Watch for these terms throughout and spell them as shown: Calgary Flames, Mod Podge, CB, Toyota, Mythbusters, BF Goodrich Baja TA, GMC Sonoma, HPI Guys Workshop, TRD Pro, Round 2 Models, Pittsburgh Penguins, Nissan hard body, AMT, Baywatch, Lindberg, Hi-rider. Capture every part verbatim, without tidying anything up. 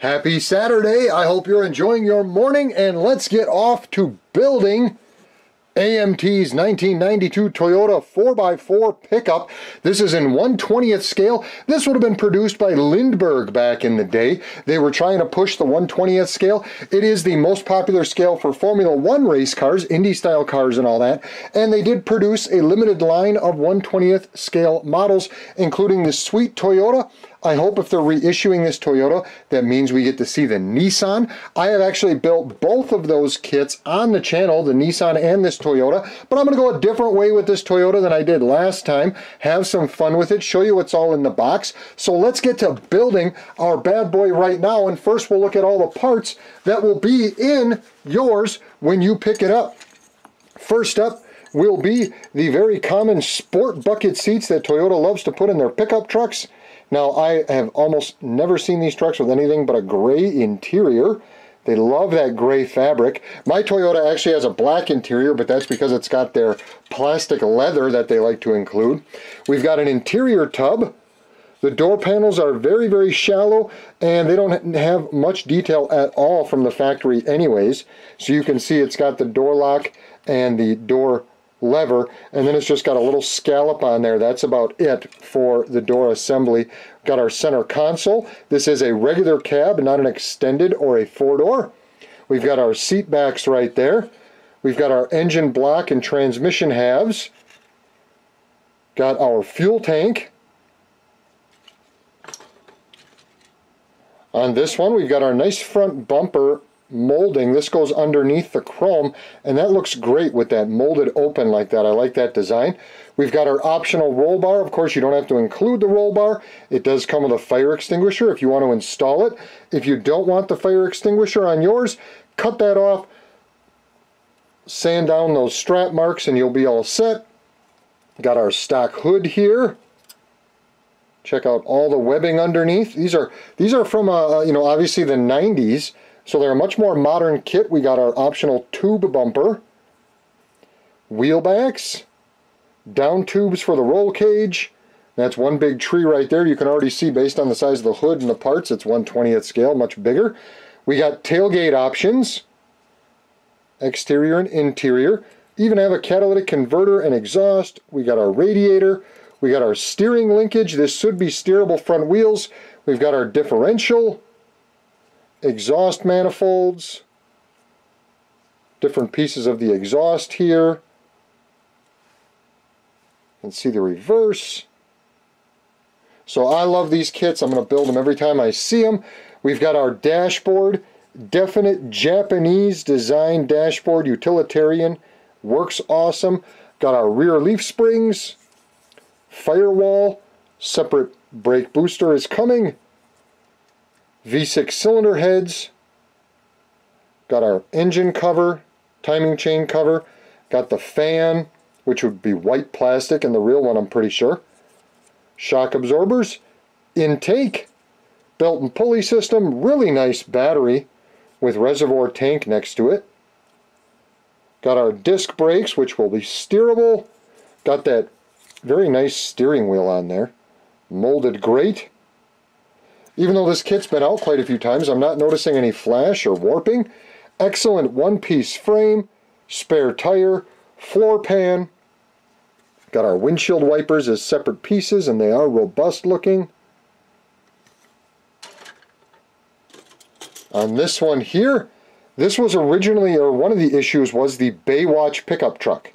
Happy Saturday. I hope you're enjoying your morning, and let's get off to building A M T's nineteen ninety-two Toyota four by four pickup. This is in one twentieth scale. This would have been produced by Lindberg back in the day. They were trying to push the one twentieth scale. It is the most popular scale for Formula One race cars, Indy style cars and all that. And they did produce a limited line of one twentieth scale models, including the sweet Toyota. I hope if they're reissuing this Toyota, that means we get to see the Nissan. I have actually built both of those kits on the channel, the Nissan and this Toyota, but I'm going to go a different way with this Toyota than I did last time, have some fun with it, show you what's all in the box. So let's get to building our bad boy right now, and first we'll look at all the parts that will be in yours when you pick it up. First up will be the very common sport bucket seats that Toyota loves to put in their pickup trucks. Now, I have almost never seen these trucks with anything but a gray interior. They love that gray fabric. My Toyota actually has a black interior, but that's because it's got their plastic leather that they like to include. We've got an interior tub. The door panels are very, very shallow, and they don't have much detail at all from the factory anyways. So you can see it's got the door lock and the door lever, and then it's just got a little scallop on there. That's about it for the door assembly. Got our center console. This is a regular cab, not an extended or a four-door. We've got our seat backs right there. We've got our engine block and transmission halves. Got our fuel tank. On this one, we've got our nice front bumper molding. This goes underneath the chrome, and that looks great with that molded open like that. I like that design. We've got our optional roll bar. Of course, you don't have to include the roll bar. It does come with a fire extinguisher if you want to install it. If you don't want the fire extinguisher on yours, cut that off, sand down those strap marks, and you'll be all set. Got our stock hood here. Check out all the webbing underneath. These are these are from uh, you know, obviously the nineties. So they're a much more modern kit. We got our optional tube bumper, wheel backs, down tubes for the roll cage. That's one big tree right there. You can already see based on the size of the hood and the parts, it's one twentieth scale, much bigger. We got tailgate options, exterior and interior. Even have a catalytic converter and exhaust. We got our radiator. We got our steering linkage. This should be steerable front wheels. We've got our differential, exhaust manifolds, different pieces of the exhaust here. You can see the reverse. So I love these kits. I'm going to build them every time I see them. We've got our dashboard, definite Japanese design dashboard, utilitarian, works awesome. Got our rear leaf springs, firewall, separate brake booster is coming. V six cylinder heads, got our engine cover, timing chain cover, got the fan, which would be white plastic in the real one, I'm pretty sure. Shock absorbers, intake, belt and pulley system, really nice battery with reservoir tank next to it. Got our disc brakes, which will be steerable. Got that very nice steering wheel on there. Molded grate. Even though this kit's been out quite a few times, I'm not noticing any flash or warping. Excellent one-piece frame, spare tire, floor pan. Got our windshield wipers as separate pieces, and they are robust looking. On this one here, this was originally, or one of the issues was the Baywatch pickup truck.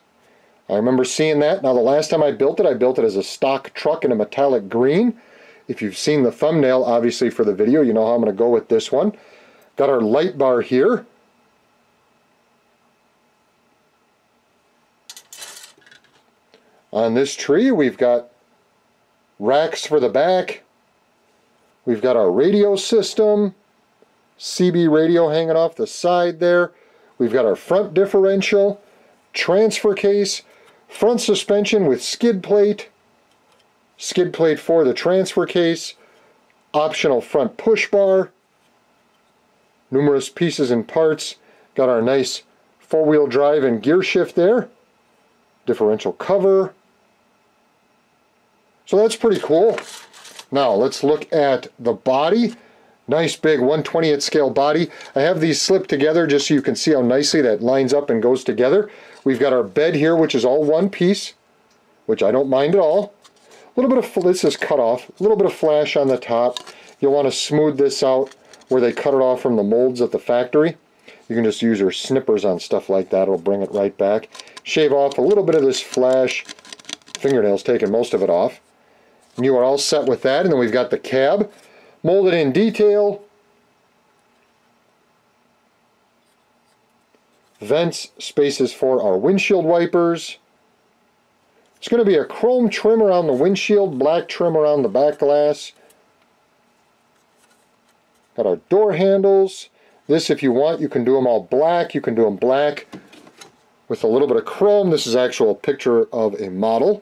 I remember seeing that. Now, the last time I built it, I built it as a stock truck in a metallic green. If you've seen the thumbnail, obviously, for the video, you know how I'm going to go with this one. Got our light bar here. On this tree, we've got racks for the back. We've got our radio system. C B radio hanging off the side there. We've got our front differential, transfer case, front suspension with skid plate. Skid plate for the transfer case, optional front push bar, numerous pieces and parts. Got our nice four-wheel drive and gear shift there, differential cover. So that's pretty cool. Now let's look at the body. Nice big one twentieth scale body. I have these slipped together just so you can see how nicely that lines up and goes together. We've got our bed here, which is all one piece, which I don't mind at all. A little bit of, this is cut off, a little bit of flash on the top. You'll want to smooth this out where they cut it off from the molds at the factory. You can just use your snippers on stuff like that. It'll bring it right back. Shave off a little bit of this flash. Fingernails taking most of it off. And you are all set with that. And then we've got the cab. Molded in detail. Vents, spaces for our windshield wipers. It's going to be a chrome trim around the windshield, black trim around the back glass. Got our door handles. This, if you want, you can do them all black. You can do them black with a little bit of chrome. This is actual picture of a model.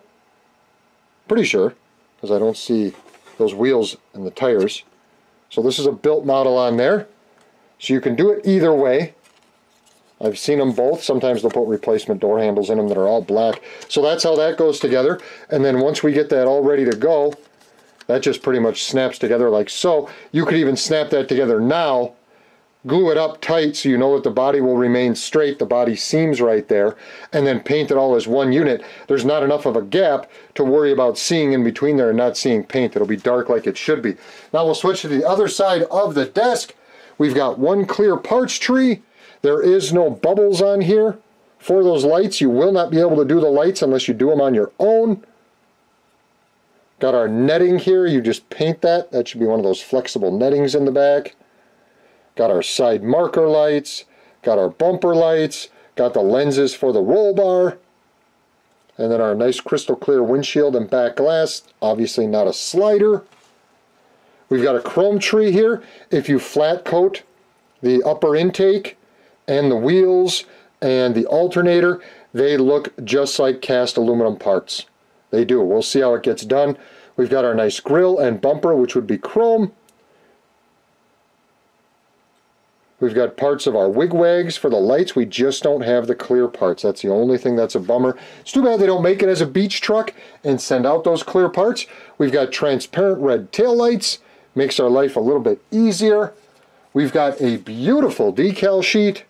Pretty sure, because I don't see those wheels and the tires. So this is a built model on there. So you can do it either way. I've seen them both. Sometimes they'll put replacement door handles in them that are all black. So that's how that goes together. And then once we get that all ready to go, that just pretty much snaps together like so. You could even snap that together now. Glue it up tight so you know that the body will remain straight, the body seams right there, and then paint it all as one unit. There's not enough of a gap to worry about seeing in between there and not seeing paint. It'll be dark like it should be. Now we'll switch to the other side of the desk. We've got one clear parts tree. There is no bubbles on here for those lights. You will not be able to do the lights unless you do them on your own. Got our netting here. You just paint that. That should be one of those flexible nettings in the back. Got our side marker lights, got our bumper lights, got the lenses for the roll bar, and then our nice crystal clear windshield and back glass, obviously not a slider. We've got a chrome tree here. If you flat coat the upper intake and the wheels and the alternator, they look just like cast aluminum parts. They do. We'll see how it gets done. We've got our nice grille and bumper, which would be chrome. We've got parts of our wigwags for the lights. We just don't have the clear parts. That's the only thing that's a bummer. It's too bad they don't make it as a beach truck and send out those clear parts. We've got transparent red taillights. Makes our life a little bit easier. We've got a beautiful decal sheet.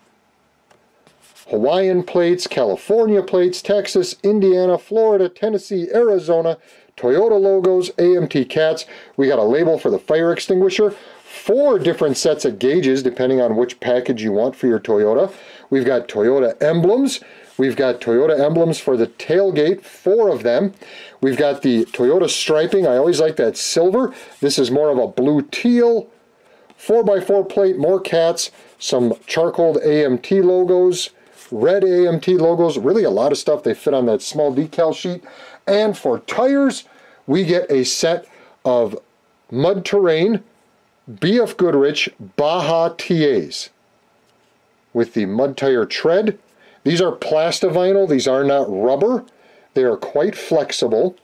Hawaiian plates, California plates, Texas, Indiana, Florida, Tennessee, Arizona, Toyota logos, A M T cats. We got a label for the fire extinguisher. Four different sets of gauges depending on which package you want for your Toyota. We've got Toyota emblems. We've got Toyota emblems for the tailgate, four of them. We've got the Toyota striping. I always like that silver. This is more of a blue teal. four by four plate, more cats, some charcoaled A M T logos, red A M T logos, really a lot of stuff they fit on that small decal sheet. And for tires, we get a set of mud terrain B F Goodrich Baja T As with the mud tire tread. These are plastivinyl. These are not rubber. They are quite flexible.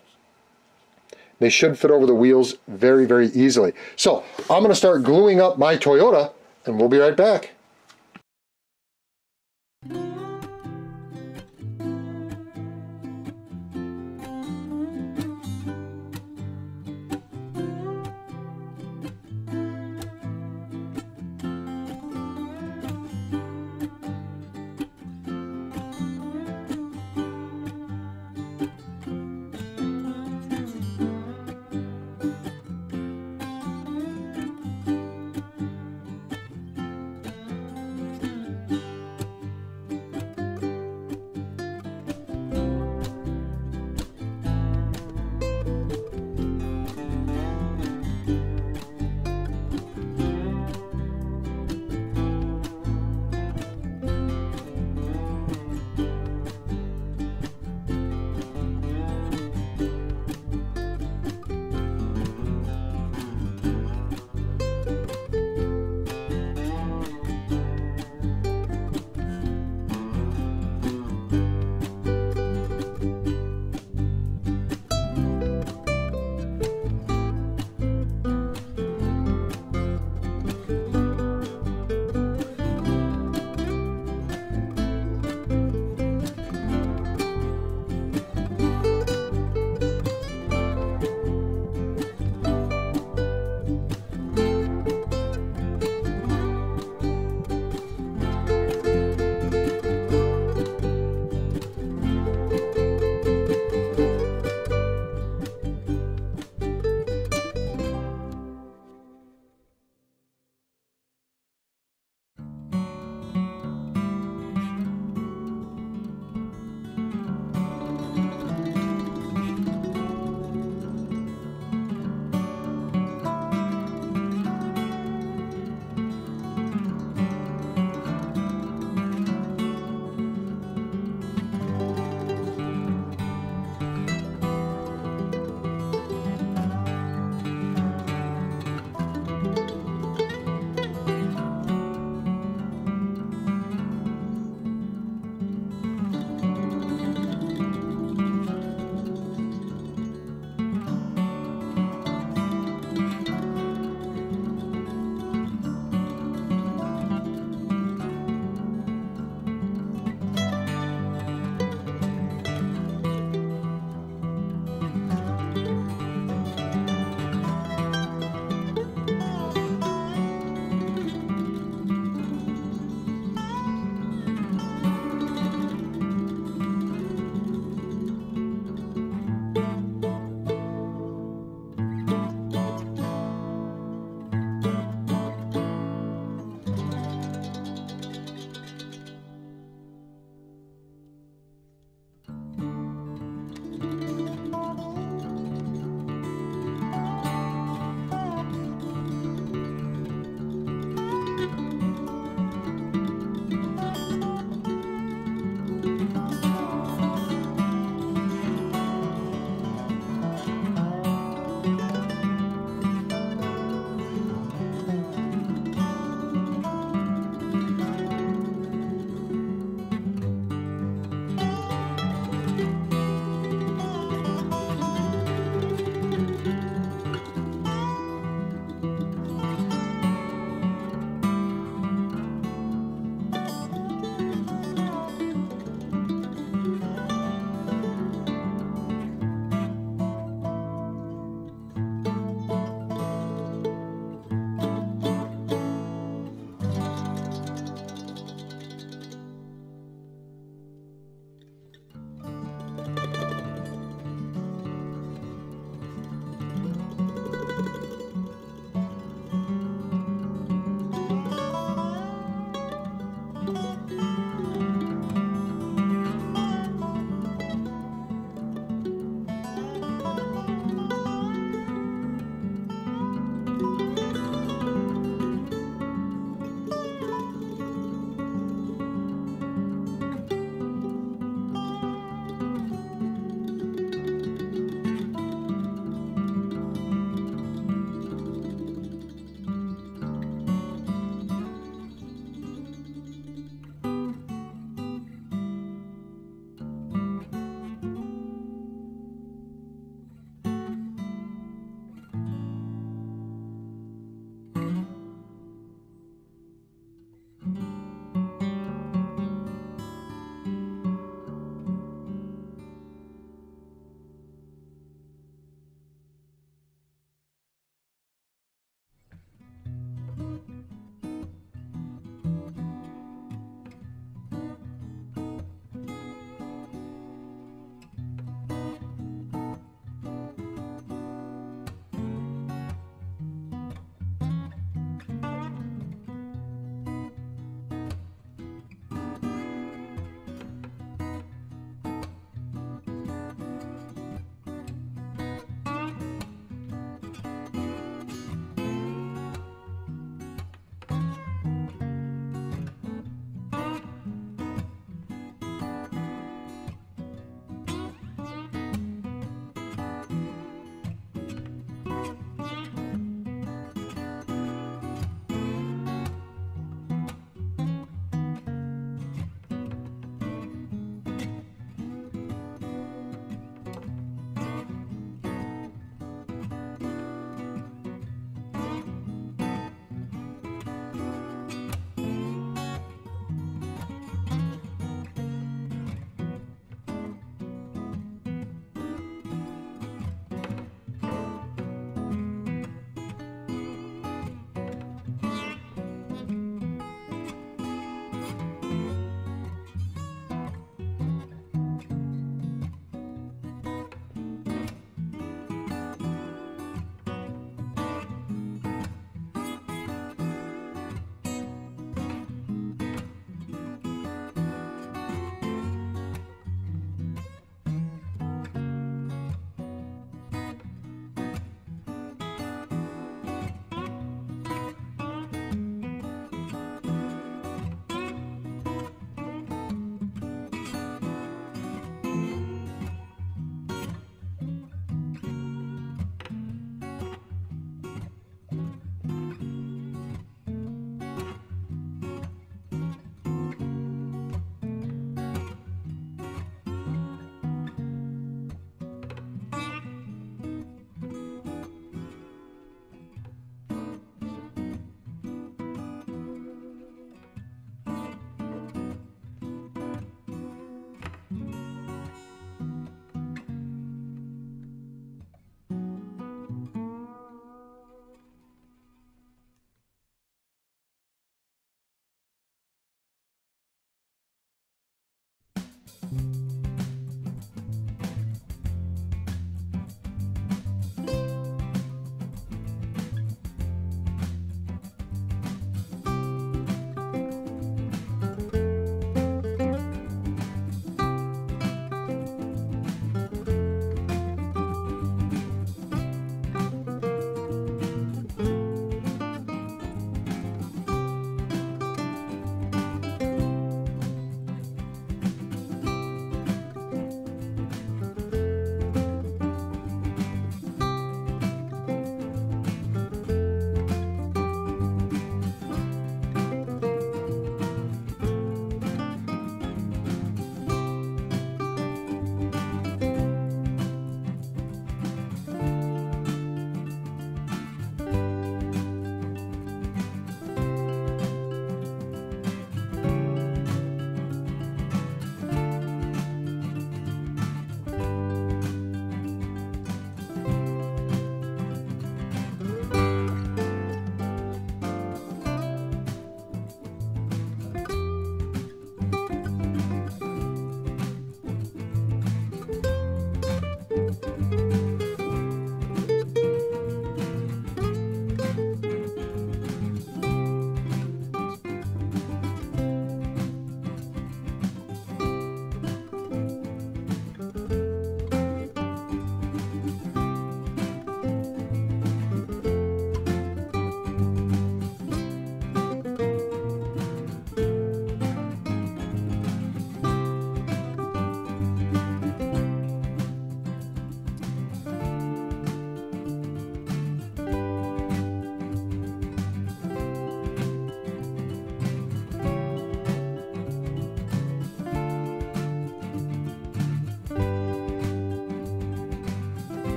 They should fit over the wheels very, very easily. So I'm going to start gluing up my Toyota and we'll be right back.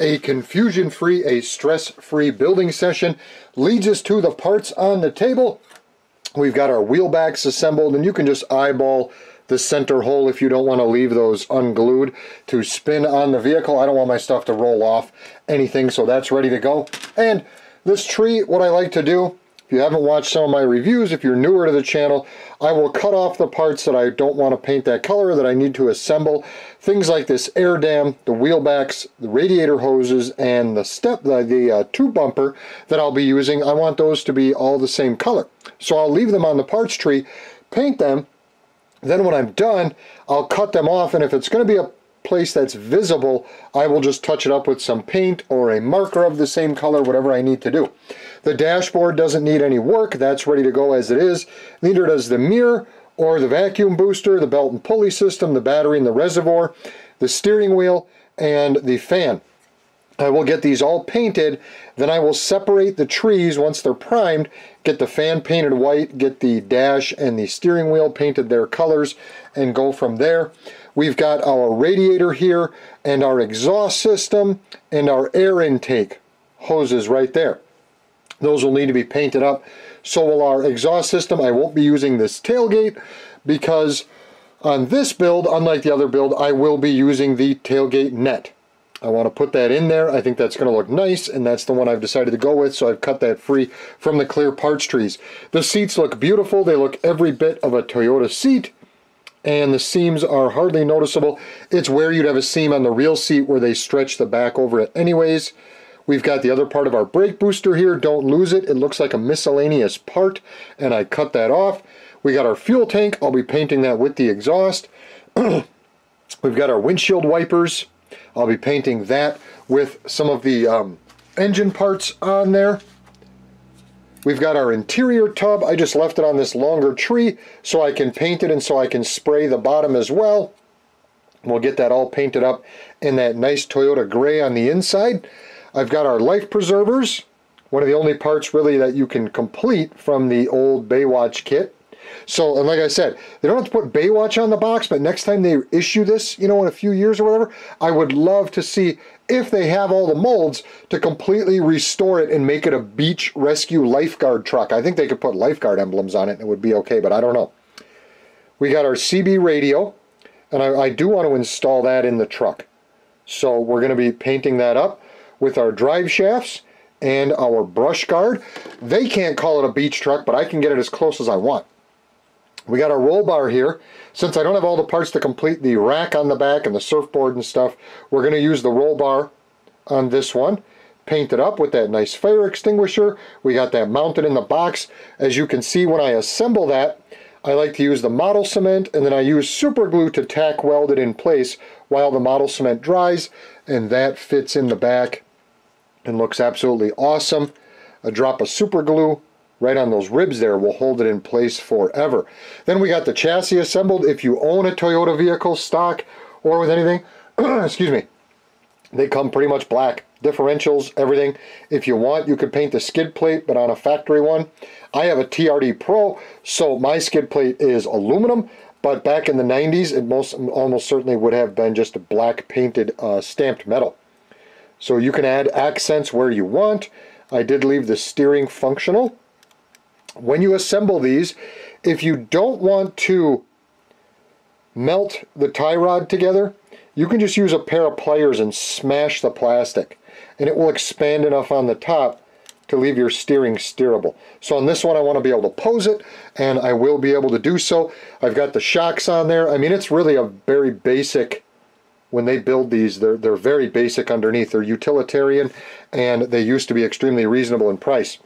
A confusion-free, a stress-free building session leads us to the parts on the table. We've got our wheel backs assembled, and you can just eyeball the center hole if you don't want to leave those unglued to spin on the vehicle. I don't want my stuff to roll off anything, so that's ready to go. And this tree, what I like to do, if you haven't watched some of my reviews, if you're newer to the channel, I will cut off the parts that I don't want to paint that color, that I need to assemble. Things like this air dam, the wheel backs, the radiator hoses, and the step, the, the uh, tube bumper that I'll be using, I want those to be all the same color. So I'll leave them on the parts tree, paint them, then when I'm done, I'll cut them off, and if it's going to be a place that's visible, I will just touch it up with some paint or a marker of the same color, whatever I need to do. The dashboard doesn't need any work. That's ready to go as it is. Neither does the mirror or the vacuum booster, the belt and pulley system, the battery and the reservoir, the steering wheel, and the fan. I will get these all painted, then I will separate the trees once they're primed, get the fan painted white, get the dash and the steering wheel painted their colors, and go from there. We've got our radiator here, and our exhaust system, and our air intake hoses right there. Those will need to be painted up. So will our exhaust system. I won't be using this tailgate because on this build, unlike the other build, I will be using the tailgate net. I want to put that in there. I think that's going to look nice, and that's the one I've decided to go with, so I've cut that free from the clear parts trees. The seats look beautiful. They look every bit of a Toyota seat, and the seams are hardly noticeable. It's where you'd have a seam on the real seat where they stretch the back over it anyways. We've got the other part of our brake booster here. Don't lose it. It looks like a miscellaneous part, and I cut that off. We got our fuel tank. I'll be painting that with the exhaust. We've got our windshield wipers. I'll be painting that with some of the um, engine parts on there. We've got our interior tub. I just left it on this longer tree so I can paint it and so I can spray the bottom as well. We'll get that all painted up in that nice Toyota gray on the inside. I've got our life preservers, one of the only parts really that you can complete from the old Baywatch kit. So, and like I said, they don't have to put Baywatch on the box, but next time they issue this, you know, in a few years or whatever, I would love to see if they have all the molds to completely restore it and make it a beach rescue lifeguard truck. I think they could put lifeguard emblems on it and it would be okay, but I don't know. We got our C B radio, and I, I do want to install that in the truck. So we're going to be painting that up with our drive shafts and our brush guard. They can't call it a beach truck, but I can get it as close as I want. We got our roll bar here. Since I don't have all the parts to complete the rack on the back and the surfboard and stuff, we're going to use the roll bar on this one. Paint it up with that nice fire extinguisher. We got that mounted in the box. As you can see, when I assemble that, I like to use the model cement, and then I use super glue to tack weld it in place while the model cement dries, and that fits in the back and looks absolutely awesome. A drop of super glue right on those ribs there will hold it in place forever. Then we got the chassis assembled. If you own a Toyota vehicle, stock or with anything, excuse me, they come pretty much black. Differentials, everything. If you want, you could paint the skid plate, but on a factory one. I have a T R D Pro, so my skid plate is aluminum, but back in the nineties, it most almost certainly would have been just a black painted uh, stamped metal. So you can add accents where you want. I did leave the steering functional. When you assemble these, if you don't want to melt the tie rod together, you can just use a pair of pliers and smash the plastic, and it will expand enough on the top to leave your steering steerable. So on this one, I want to be able to pose it, and I will be able to do so. I've got the shocks on there. I mean, it's really a very basic, when they build these, they're, they're very basic underneath. They're utilitarian, and they used to be extremely reasonable in price.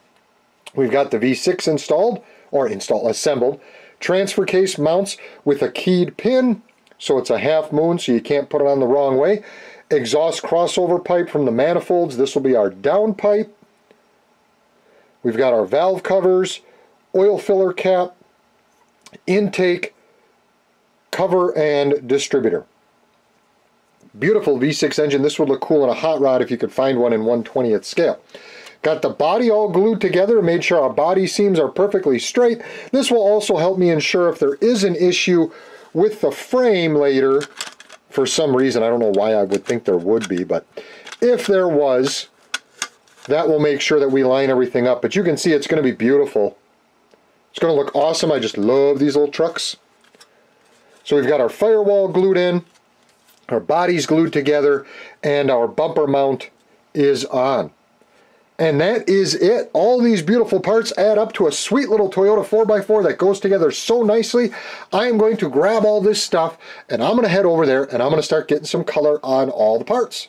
We've got the V six installed, or installed, assembled. Transfer case mounts with a keyed pin, so it's a half moon, so you can't put it on the wrong way. Exhaust crossover pipe from the manifolds. This will be our down pipe. We've got our valve covers, oil filler cap, intake, cover, and distributor. Beautiful V six engine. This would look cool in a hot rod if you could find one in one twentieth scale. Got the body all glued together, made sure our body seams are perfectly straight. This will also help me ensure if there is an issue with the frame later, for some reason, I don't know why I would think there would be, but if there was, that will make sure that we line everything up. But you can see it's going to be beautiful. It's going to look awesome. I just love these little trucks. So we've got our firewall glued in, our body's glued together, and our bumper mount is on. And that is it. All these beautiful parts add up to a sweet little Toyota four by four that goes together so nicely. I am going to grab all this stuff, and I'm going to head over there, and I'm going to start getting some color on all the parts.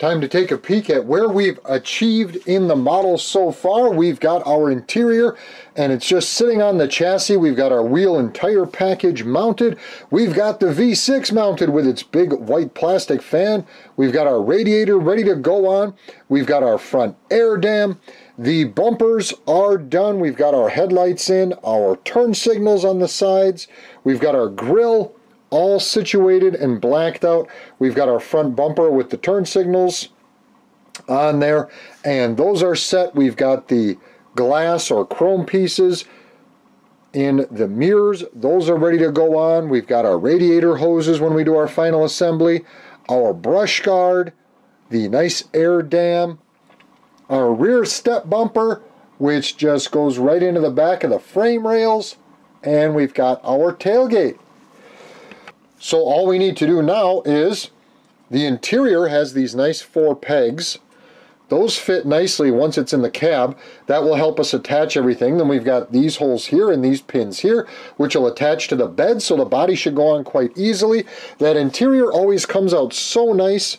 Time to take a peek at where we've achieved in the model so far. We've got our interior and it's just sitting on the chassis. We've got our wheel and tire package mounted. We've got the V six mounted with its big white plastic fan. We've got our radiator ready to go on. We've got our front air dam. The bumpers are done. We've got our headlights in, our turn signals on the sides. We've got our grill all situated and blacked out. We've got our front bumper with the turn signals on there, and those are set. We've got the glass or chrome pieces in the mirrors. Those are ready to go on. We've got our radiator hoses when we do our final assembly, our brush guard, the nice air dam, our rear step bumper, which just goes right into the back of the frame rails, and we've got our tailgate. So all we need to do now is, the interior has these nice four pegs. Those fit nicely once it's in the cab. That will help us attach everything. Then we've got these holes here and these pins here, which will attach to the bed, so the body should go on quite easily. That interior always comes out so nice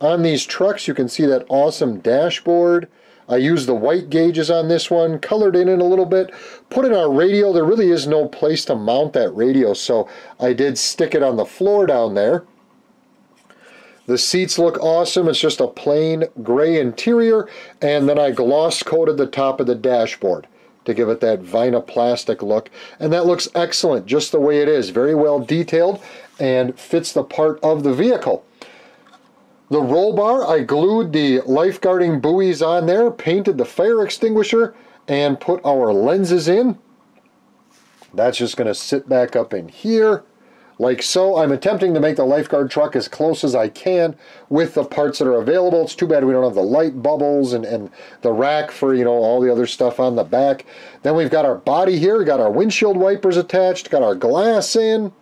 on these trucks. You can see that awesome dashboard. I used the white gauges on this one, colored in it a little bit, put in our radio. There really is no place to mount that radio, so I did stick it on the floor down there. The seats look awesome. It's just a plain gray interior, and then I gloss coated the top of the dashboard to give it that vinylplastic look, and that looks excellent just the way it is. Very well detailed and fits the part of the vehicle. The roll bar, I glued the lifeguarding buoys on there, painted the fire extinguisher, and put our lenses in. That's just going to sit back up in here, like so. I'm attempting to make the lifeguard truck as close as I can with the parts that are available. It's too bad we don't have the light bubbles and, and the rack for, you know, all the other stuff on the back. Then we've got our body here, we've got our windshield wipers attached, got our glass in.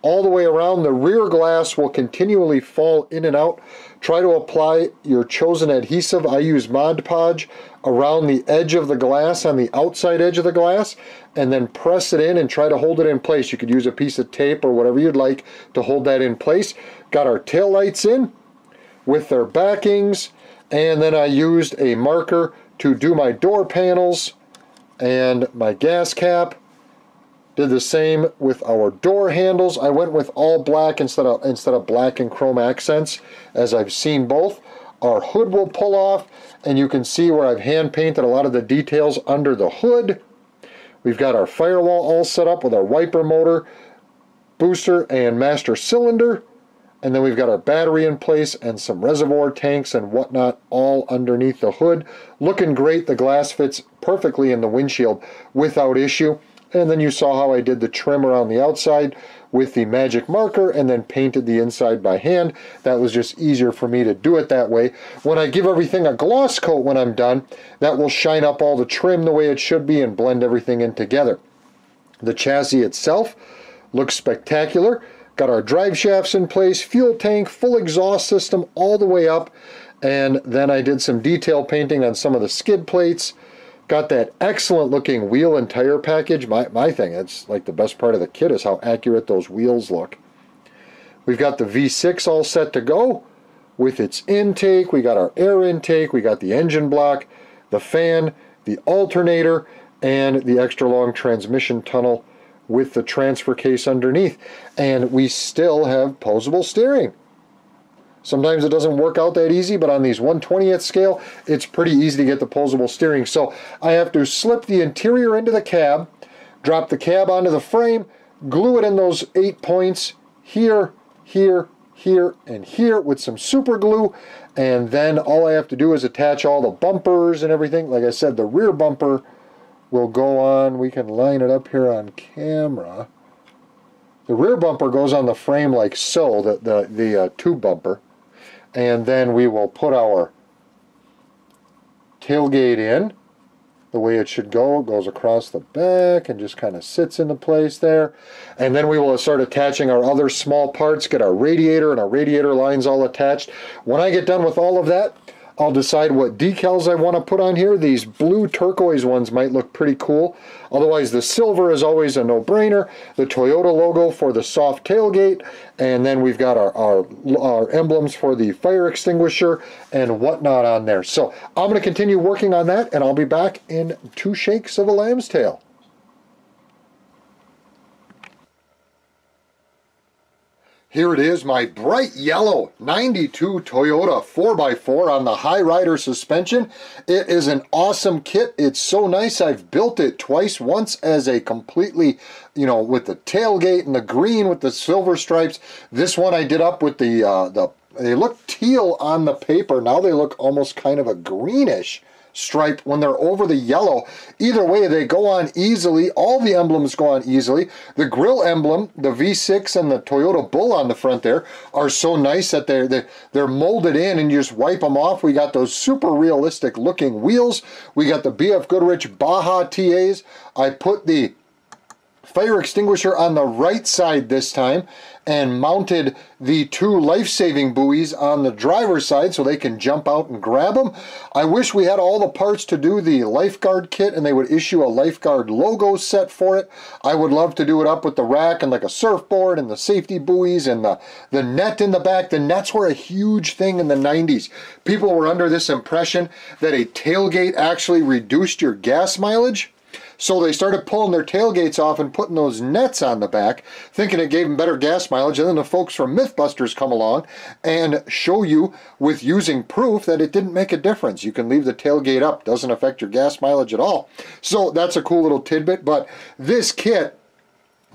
All the way around, the rear glass will continually fall in and out. Try to apply your chosen adhesive. I use Mod Podge around the edge of the glass, on the outside edge of the glass, and then press it in and try to hold it in place. You could use a piece of tape or whatever you'd like to hold that in place. Got our tail lights in with their backings, and then I used a marker to do my door panels and my gas cap. Did the same with our door handles. I went with all black instead of instead of black and chrome accents, as I've seen both. Our hood will pull off, and you can see where I've hand painted a lot of the details under the hood. We've got our firewall all set up with our wiper motor, booster, and master cylinder. And then we've got our battery in place and some reservoir tanks and whatnot all underneath the hood. Looking great. The glass fits perfectly in the windshield without issue. And then you saw how I did the trim around the outside with the magic marker and then painted the inside by hand. That was just easier for me to do it that way. When I give everything a gloss coat when I'm done, that will shine up all the trim the way it should be and blend everything in together. The chassis itself looks spectacular. Got our drive shafts in place, fuel tank, full exhaust system all the way up. And then I did some detail painting on some of the skid plates. Got that excellent looking wheel and tire package. My, my thing, that's like the best part of the kit, is how accurate those wheels look. We've got the V six all set to go with its intake. We got our air intake. We got the engine block, the fan, the alternator, and the extra long transmission tunnel with the transfer case underneath. And we still have posable steering. Sometimes it doesn't work out that easy, but on these one twentieth scale, it's pretty easy to get the posable steering. So I have to slip the interior into the cab, drop the cab onto the frame, glue it in those eight points here, here, here, and here with some super glue. And then all I have to do is attach all the bumpers and everything. Like I said, the rear bumper will go on. We can line it up here on camera. The rear bumper goes on the frame like so, the, the, the uh, tube bumper. And then we will put our tailgate in the way it should go. It goes across the back and just kind of sits into place there. And then we will start attaching our other small parts, get our radiator and our radiator lines all attached. When I get done with all of that, I'll decide what decals I want to put on here. These blue turquoise ones might look pretty cool. Otherwise, the silver is always a no-brainer. The Toyota logo for the soft tailgate, and then we've got our, our, our emblems for the fire extinguisher and whatnot on there. So I'm going to continue working on that, and I'll be back in two shakes of a lamb's tail. Here it is, my bright yellow ninety-two Toyota four by four on the high rider suspension. It is an awesome kit. It's so nice. I've built it twice, once as a completely, you know, with the tailgate and the green with the silver stripes. This one I did up with the, uh, the they look teal on the paper. Now they look almost kind of a greenish stripe when they're over the yellow. Either way, they go on easily. All the emblems go on easily. The grill emblem, the V six and the Toyota Bull on the front there are so nice that they're, they're, they're molded in and you just wipe them off. We got those super realistic looking wheels. We got the B F Goodrich Baja T As. I put the fire extinguisher on the right side this time and mounted the two life-saving buoys on the driver's side so they can jump out and grab them. I wish we had all the parts to do the lifeguard kit and they would issue a lifeguard logo set for it. I would love to do it up with the rack and like a surfboard and the safety buoys and the, the net in the back. The nets were a huge thing in the nineties. People were under this impression that a tailgate actually reduced your gas mileage. So they started pulling their tailgates off and putting those nets on the back, thinking it gave them better gas mileage. And then the folks from Mythbusters come along and show you with using proof that it didn't make a difference. You can leave the tailgate up. Doesn't affect your gas mileage at all. So that's a cool little tidbit. But this kit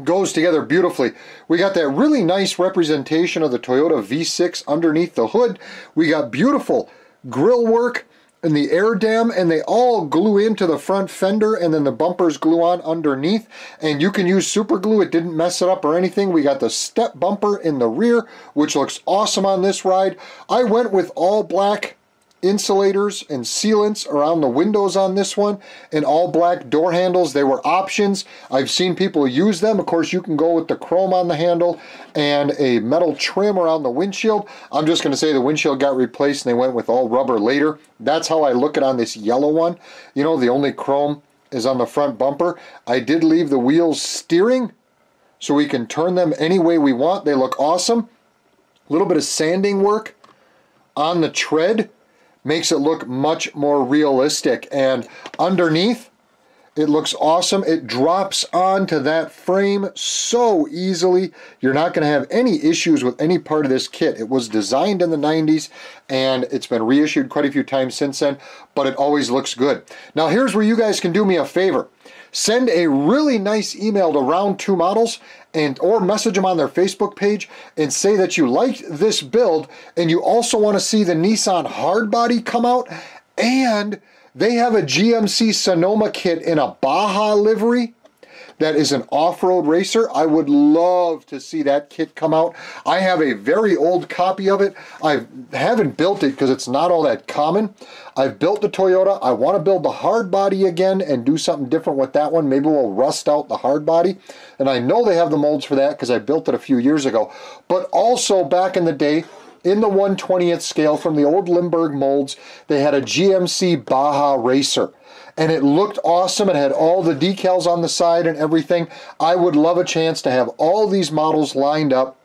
goes together beautifully. We got that really nice representation of the Toyota V six underneath the hood. We got beautiful grill work and the air dam, and they all glue into the front fender, and then the bumpers glue on underneath, and you can use super glue. It didn't mess it up or anything. We got the step bumper in the rear, which looks awesome on this ride. I went with all black insulators and sealants around the windows on this one, and all black door handles. They were options. I've seen people use them. Of course, you can go with the chrome on the handle and a metal trim around the windshield. I'm just going to say the windshield got replaced and they went with all rubber later. That's how I look it on this yellow one. You know, the only chrome is on the front bumper. I did leave the wheels steering so we can turn them any way we want. They look awesome. A little bit of sanding work on the tread makes it look much more realistic, and underneath it looks awesome. It drops onto that frame so easily. You're not going to have any issues with any part of this kit. It was designed in the nineties and it's been reissued quite a few times since then, but it always looks good. Now here's where you guys can do me a favor. Send a really nice email to Round two Models and or message them on their Facebook page and say that you liked this build and you also want to see the Nissan hard body come out, and they have a G M C Sonoma kit in a Baja livery that is an off-road racer. I would love to see that kit come out. I have a very old copy of it. I haven't built it because it's not all that common. I've built the Toyota. I want to build the hard body again and do something different with that one. Maybe we'll rust out the hard body. And I know they have the molds for that because I built it a few years ago. But also back in the day, in the one twentieth scale from the old Lindberg molds, they had a G M C Baja racer. And it looked awesome. It had all the decals on the side and everything. I would love a chance to have all these models lined up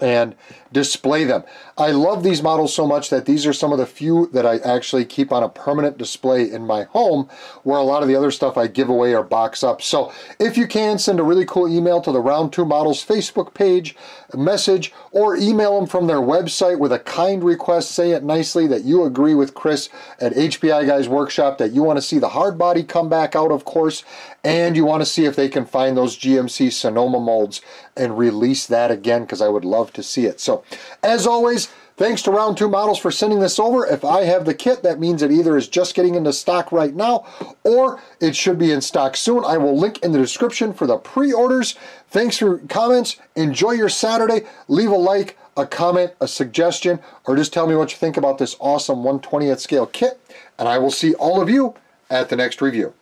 and display them. I love these models so much that these are some of the few that I actually keep on a permanent display in my home, where a lot of the other stuff I give away or box up. So if you can, send a really cool email to the Round two Models Facebook page, message, or email them from their website with a kind request. Say it nicely that you agree with Chris at H P I Guys Workshop, that you want to see the hard body come back out, of course, and you want to see if they can find those G M C Sonoma molds and release that again, because I would love to see it. So as always, thanks to Round two Models for sending this over. If I have the kit, that means it either is just getting into stock right now or it should be in stock soon. I will link in the description for the pre-orders. Thanks for your comments. Enjoy your Saturday. Leave a like, a comment, a suggestion, or just tell me what you think about this awesome one twentieth scale kit. And I will see all of you at the next review.